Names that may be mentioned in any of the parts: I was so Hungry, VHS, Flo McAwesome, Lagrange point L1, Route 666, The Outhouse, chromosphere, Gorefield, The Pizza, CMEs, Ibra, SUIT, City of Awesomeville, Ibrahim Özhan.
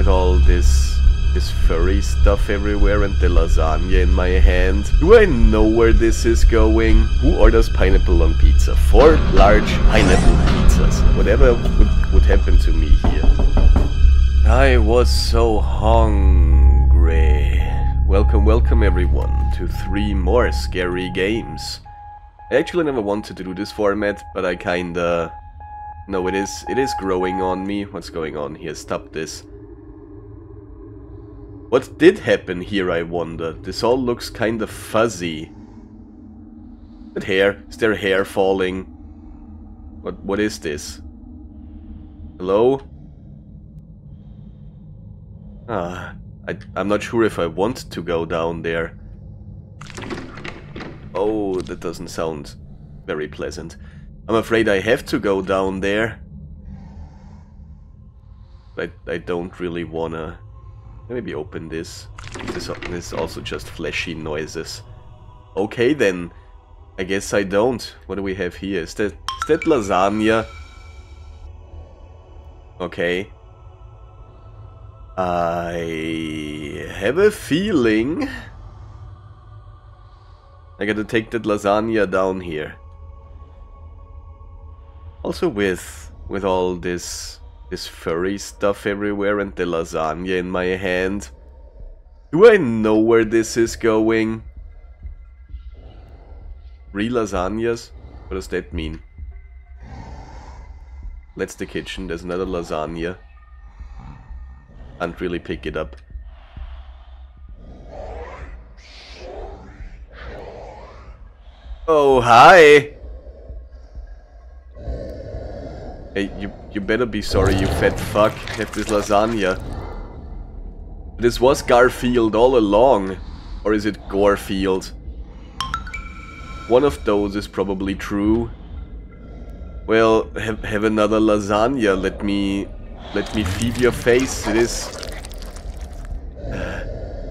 with all this furry stuff everywhere and the lasagna in my hand. Do I know where this is going? Who orders pineapple on pizza? 4 large pineapple pizzas. Whatever would happen to me here. I was so hungry. Welcome, welcome everyone to 3 more scary games. I actually never wanted to do this format, but I kinda... No, it is growing on me. What's going on here? Stop this. What did happen here, I wonder? This all looks kinda fuzzy. But hair? Is there hair falling? What is this? Hello? I'm not sure if I want to go down there. Oh, that doesn't sound very pleasant. I'm afraid I have to go down there. I don't really wanna... Maybe open this. This is also just fleshy noises. Okay then. I guess I don't. What do we have here? Is that lasagna? Okay. I have a feeling I gotta take that lasagna down here. Also with all this furry stuff everywhere and the lasagna in my hand. Do I know where this is going? 3 lasagnas? What does that mean? That's the kitchen, there's another lasagna. Can't really pick it up. Oh, hi! Hey, you better be sorry, you fat fuck. Have this lasagna. This was Gorefield all along. Or is it Gorefield? One of those is probably true. Well, have another lasagna. Let me feed your face. It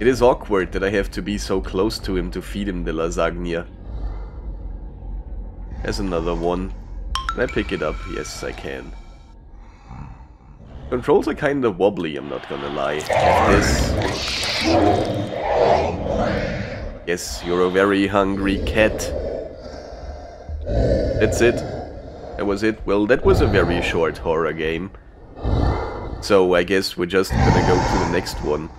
is awkward that I have to be so close to him to feed him the lasagna. There's another one. Can I pick it up? Yes, I can. Controls are kind of wobbly, I'm not gonna lie. This. Yes, you're a very hungry cat. That's it. That was it. Well, that was a very short horror game. So, I guess we're just gonna go to the next one.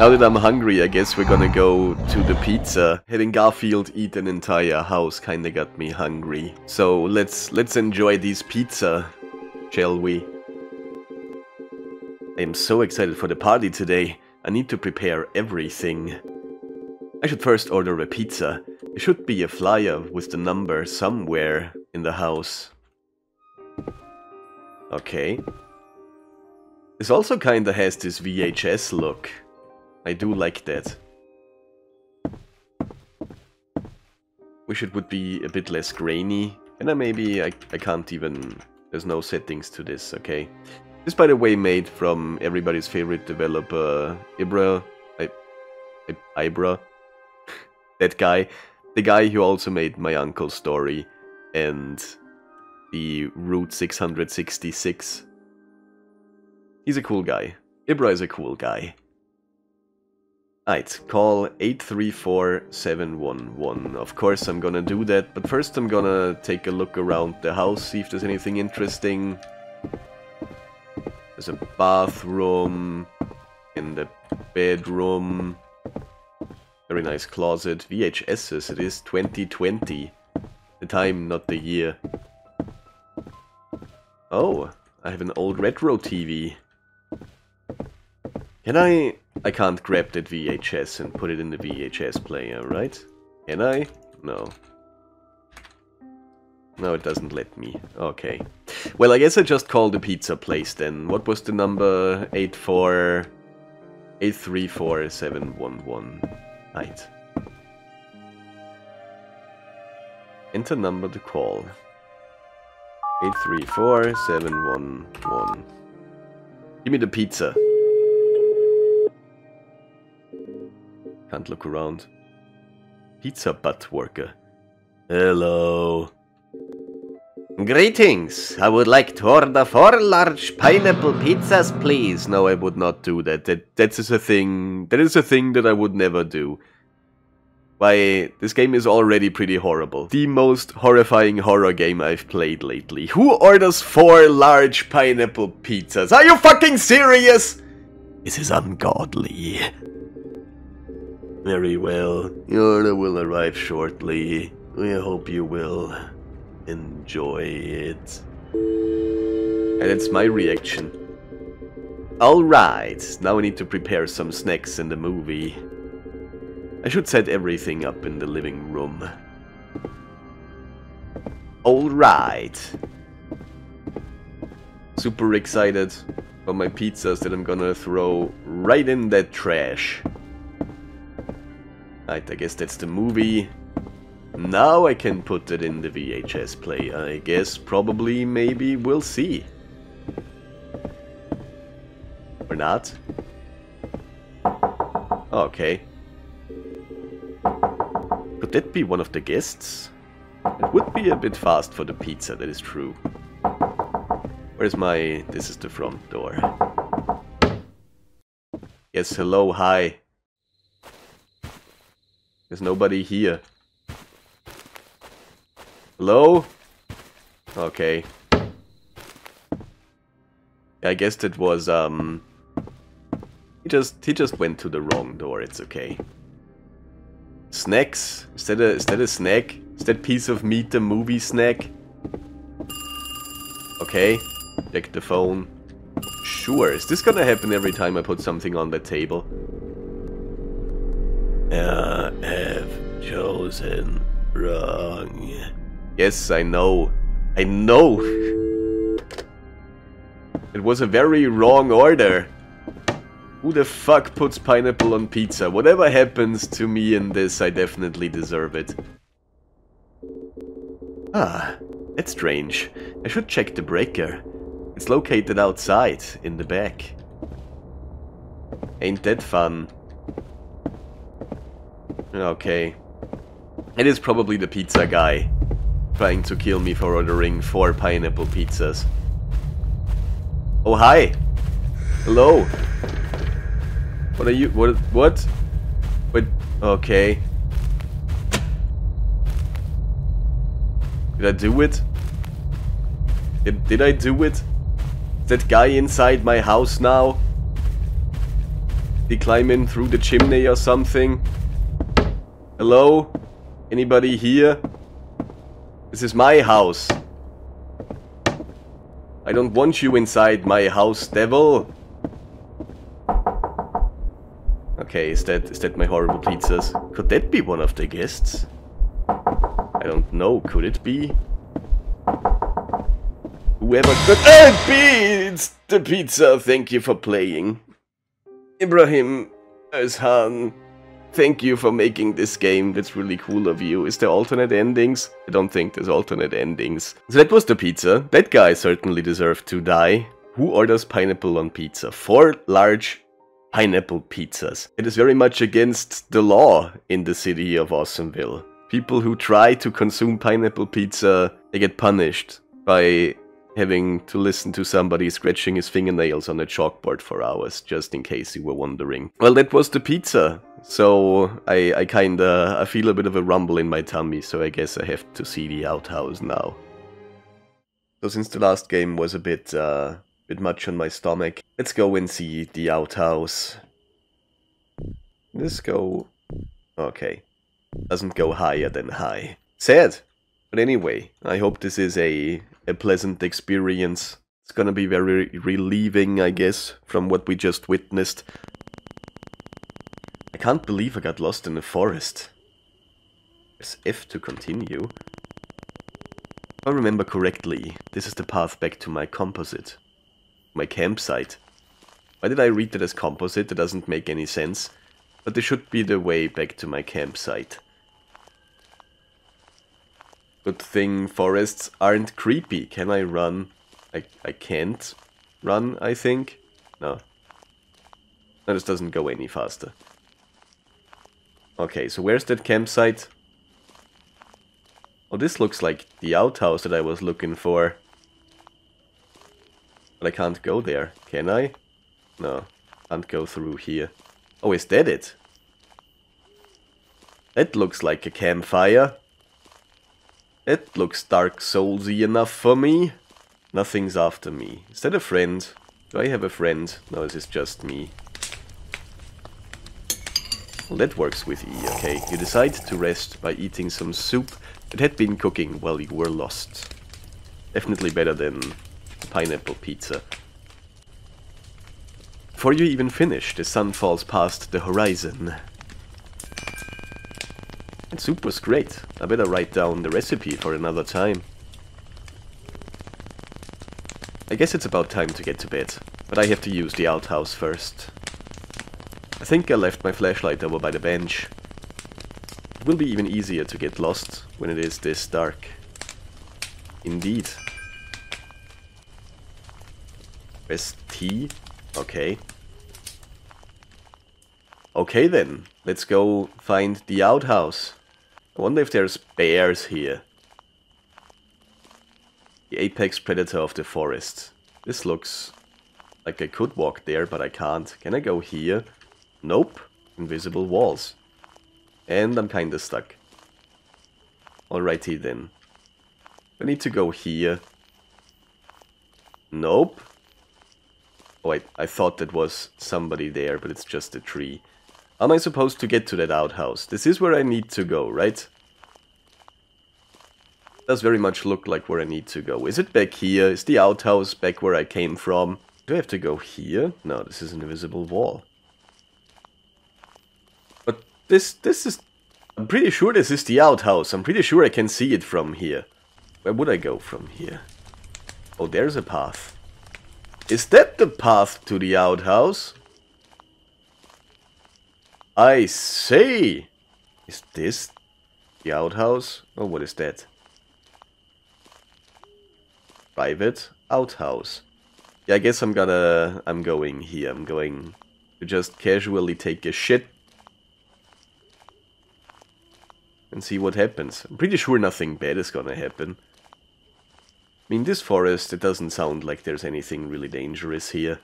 Now that I'm hungry, I guess we're gonna go to the pizza. Having Gorefield eat an entire house kinda got me hungry. So let's enjoy this pizza, shall we? I am so excited for the party today. I need to prepare everything. I should first order a pizza. There should be a flyer with the number somewhere in the house. Okay. This also kinda has this VHS look. I do like that. Wish it would be a bit less grainy. And then maybe I can't even... There's no settings to this, okay. This, by the way, made from everybody's favorite developer, Ibra. Ibra? That guy. The guy who also made My Uncle's Story and the Route 666. He's a cool guy. Ibra is a cool guy. Alright, call 834711. Of course I'm gonna do that, but first I'm gonna take a look around the house, see if there's anything interesting. There's a bathroom, in the bedroom, very nice closet. VHSs, it is 2020. The time, not the year. Oh, I have an old retro TV. Can I can't grab that VHS and put it in the VHS player, right? Can I? No. No, it doesn't let me. Okay. Well, I guess I just called the pizza place then. What was the number? 838347118. Right. Enter number to call. 8347111. Give me the pizza. Can't look around. Pizza butt worker. Hello. Greetings, I would like to order 4 large pineapple pizzas, please. No, I would not do that. That is a thing that I would never do. Why, this game is already pretty horrible. The most horrifying horror game I've played lately. Who orders 4 large pineapple pizzas? Are you fucking serious? This is ungodly. Very well, your order will arrive shortly. We hope you will enjoy it. And it's my reaction. Alright, now we need to prepare some snacks in the movie. I should set everything up in the living room. Alright. Super excited for my pizzas that I'm gonna throw right in that trash. Right, I guess that's the movie. Now I can put it in the VHS play, I guess, probably, maybe, we'll see. Or not. Okay. Could that be one of the guests? It would be a bit fast for the pizza, that is true. Where's my... this is the front door. Yes, hello, hi. There's nobody here. Hello? Okay. I guess it was, He just went to the wrong door, it's okay. Snacks? Is that a snack? Is that piece of meat a movie snack? Okay. Check the phone. Sure, is this gonna happen every time I put something on the table? I have chosen wrong. Yes, I know. I know! It was a very wrong order. Who the fuck puts pineapple on pizza? Whatever happens to me in this, I definitely deserve it. Ah, that's strange. I should check the breaker. It's located outside, in the back. Ain't that fun. Okay. It is probably the pizza guy. Trying to kill me for ordering 4 pineapple pizzas. Oh, hi! Hello! What are you... what? Wait, okay. Did I do it? Did I do it? Is that guy inside my house now? Did he climb in through the chimney or something? Hello? Anybody here? This is my house. I don't want you inside my house, devil. Okay, is that my horrible pizzas? Could that be one of the guests? I don't know, could it be? Whoever could it be? It's the pizza, thank you for playing. Ibrahim Özhan. Thank you for making this game, that's really cool of you. Is there alternate endings? I don't think there's alternate endings. So that was the pizza. That guy certainly deserved to die. Who orders pineapple on pizza? 4 large pineapple pizzas. It is very much against the law in the city of Awesomeville. People who try to consume pineapple pizza, they get punished by having to listen to somebody scratching his fingernails on a chalkboard for hours, just in case you were wondering. Well, that was the pizza. So, I feel a bit of a rumble in my tummy, so I guess I have to see The Outhouse now. So since the last game was a bit much on my stomach, let's go and see The Outhouse. Let's go... okay. Doesn't go higher than high. Sad! But anyway, I hope this is a pleasant experience. It's gonna be very relieving, I guess, from what we just witnessed. I can't believe I got lost in the forest. Press F to continue. If I remember correctly, this is the path back to my composite. My campsite. Why did I read that as composite? That doesn't make any sense. But this should be the way back to my campsite. Good thing forests aren't creepy. Can I run? I can't run, I think. No. No, this doesn't go any faster. Okay, so where's that campsite? Oh, this looks like the outhouse that I was looking for. But I can't go there, can I? No, can't go through here. Oh, is that it? That looks like a campfire. That looks Dark Souls-y enough for me. Nothing's after me. Is that a friend? Do I have a friend? No, this is just me. Well, that works with E, okay. You decide to rest by eating some soup that had been cooking while you were lost. Definitely better than pineapple pizza. Before you even finish, the sun falls past the horizon. That soup was great. I better write down the recipe for another time. I guess it's about time to get to bed, but I have to use the outhouse first. I think I left my flashlight over by the bench. It will be even easier to get lost when it is this dark. Indeed. Press T. Okay. Okay then, let's go find the outhouse. I wonder if there's bears here. The apex predator of the forest. This looks like I could walk there, but I can't. Can I go here? Nope. Invisible walls. And I'm kinda stuck. Alrighty then. I need to go here. Nope. Oh, I thought that was somebody there, but it's just a tree. How am I supposed to get to that outhouse? This is where I need to go, right? Does very much look like where I need to go. Is it back here? Is the outhouse back where I came from? Do I have to go here? No, this is an invisible wall. But this is... I'm pretty sure this is the outhouse. I'm pretty sure I can see it from here. Where would I go from here? Oh, there's a path. Is that the path to the outhouse? I see! Is this the outhouse? Oh, what is that? Private outhouse. Yeah, I guess I'm going here. I'm going to just casually take a shit. And see what happens. I'm pretty sure nothing bad is gonna happen. I mean, this forest, it doesn't sound like there's anything really dangerous here.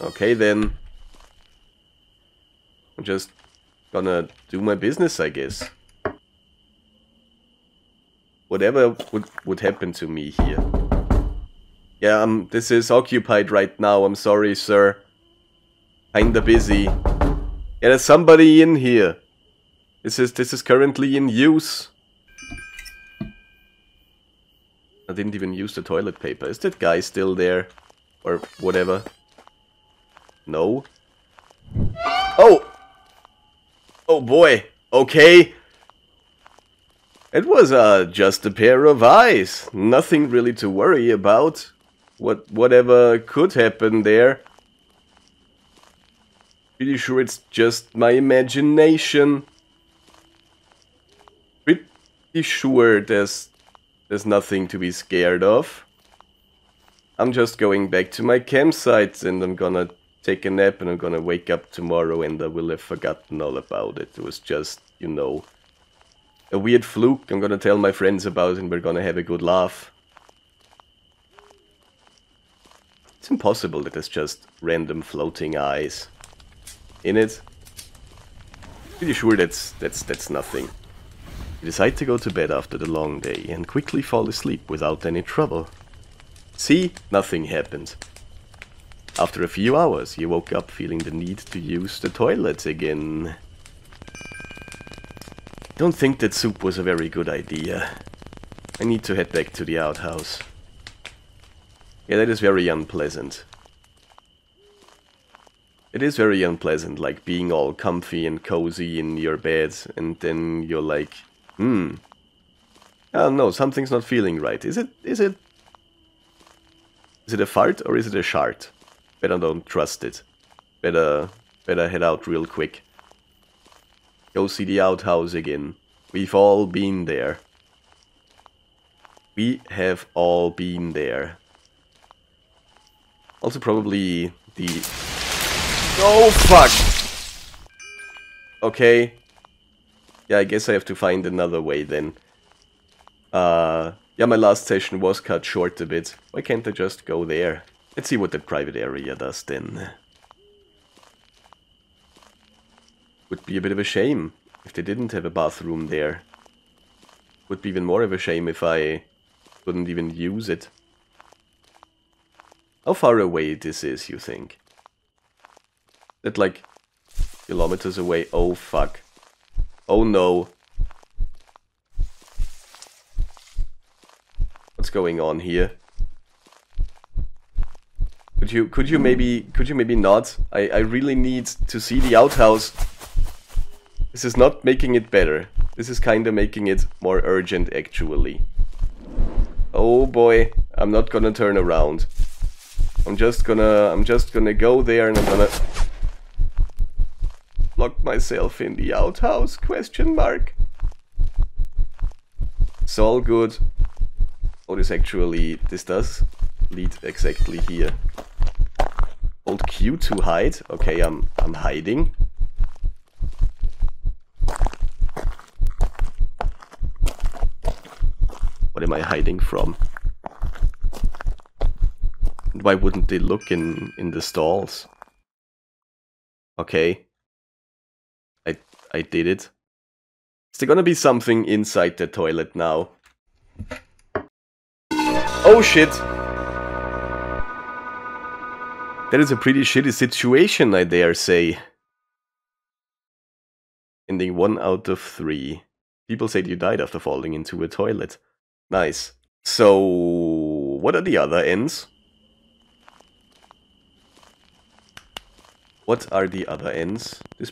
Okay then. I'm just gonna do my business, I guess. Whatever would happen to me here. Yeah, this is occupied right now, I'm sorry, sir. Kinda busy. Yeah, there's somebody in here. This is currently in use. I didn't even use the toilet paper. Is that guy still there? Or whatever? No. Oh! Oh boy. Okay. It was just a pair of eyes. Nothing really to worry about. Whatever could happen there. Pretty sure it's just my imagination. Pretty sure there's nothing to be scared of. I'm just going back to my campsite and I'm gonna take a nap and I'm gonna wake up tomorrow and I will have forgotten all about it. It was just, you know, a weird fluke. I'm gonna tell my friends about it and we're gonna have a good laugh. It's impossible that there's just random floating eyes in it. Pretty sure that's nothing. You decide to go to bed after the long day and quickly fall asleep without any trouble. See, nothing happened. After a few hours, you woke up feeling the need to use the toilet again. Don't think that soup was a very good idea. I need to head back to the outhouse. Yeah, that is very unpleasant. It is very unpleasant, like being all comfy and cozy in your bed, and then you're like, oh no, something's not feeling right. Is it a fart or is it a shart? Better don't trust it. Better head out real quick. Go see the outhouse again. We've all been there. We have all been there. Also probably the... Oh, fuck! Okay. Yeah, I guess I have to find another way then. Yeah, my last session was cut short a bit. Why can't I just go there? Let's see what the private area does then. Would be a bit of a shame if they didn't have a bathroom there. Would be even more of a shame if I couldn't even use it. How far away this is, you think? That like kilometers away? Oh fuck. Oh no. What's going on here? Could you maybe not? I really need to see the outhouse. This is not making it better. This is kinda making it more urgent actually. Oh boy, I'm not gonna turn around. I'm just gonna go there and I'm gonna lock myself in the outhouse? ? It's all good. Oh, this does lead exactly here. Hold Q to hide. Okay, I'm hiding. What am I hiding from? And why wouldn't they look in the stalls? Okay. I did it. Is there gonna be something inside the toilet now? Oh shit! That is a pretty shitty situation, I dare say. Ending 1 out of 3. People said you died after falling into a toilet. Nice. So, what are the other ends? What are the other ends? This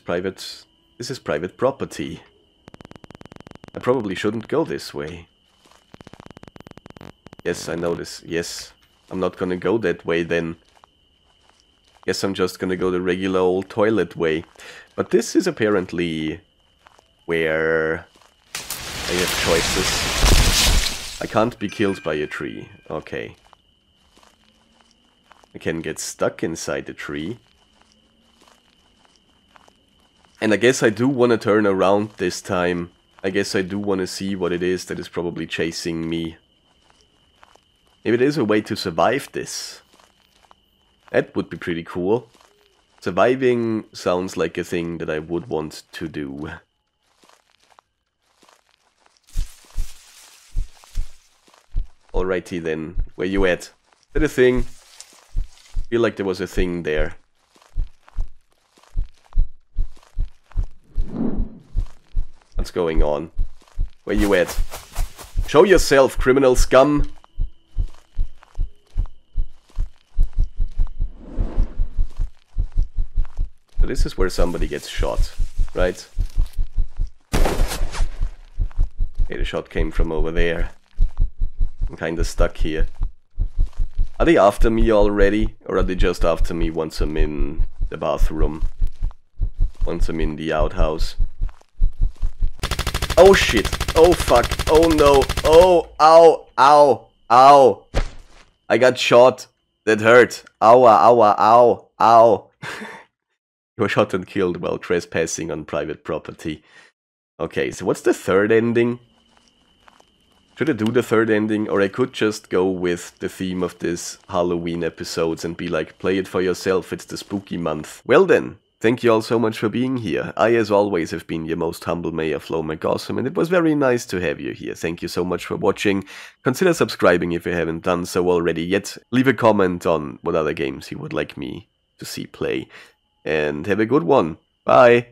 is private property. I probably shouldn't go this way. Yes, I know this. Yes. I'm not gonna go that way then. Guess I'm just gonna go the regular old toilet way. But this is apparently where I have choices. I can't be killed by a tree. Okay. I can get stuck inside the tree. And I guess I do want to turn around this time. I guess I do want to see what it is that is probably chasing me. If it is a way to survive this. That would be pretty cool. Surviving sounds like a thing that I would want to do. Alrighty then, where you at? Is that a thing? I feel like there was a thing there. What's going on? Where you at? Show yourself, criminal scum! This is where somebody gets shot, right? Okay, the shot came from over there. I'm kinda stuck here. Are they after me already? Or are they just after me once I'm in the bathroom? Once I'm in the outhouse? Oh shit! Oh fuck! Oh no! Oh! Ow! Ow! Ow! I got shot! That hurt! Ow! Ow! Ow! Ow! You were shot and killed while trespassing on private property. Okay, so what's the third ending? Should I do the third ending? Or I could just go with the theme of this Halloween episodes and be like, play it for yourself, it's the spooky month. Well then, thank you all so much for being here. I, as always, have been your most humble Mayor Flo McAwesome, and it was very nice to have you here. Thank you so much for watching. Consider subscribing if you haven't done so already yet. Leave a comment on what other games you would like me to see play. And have a good one. Bye.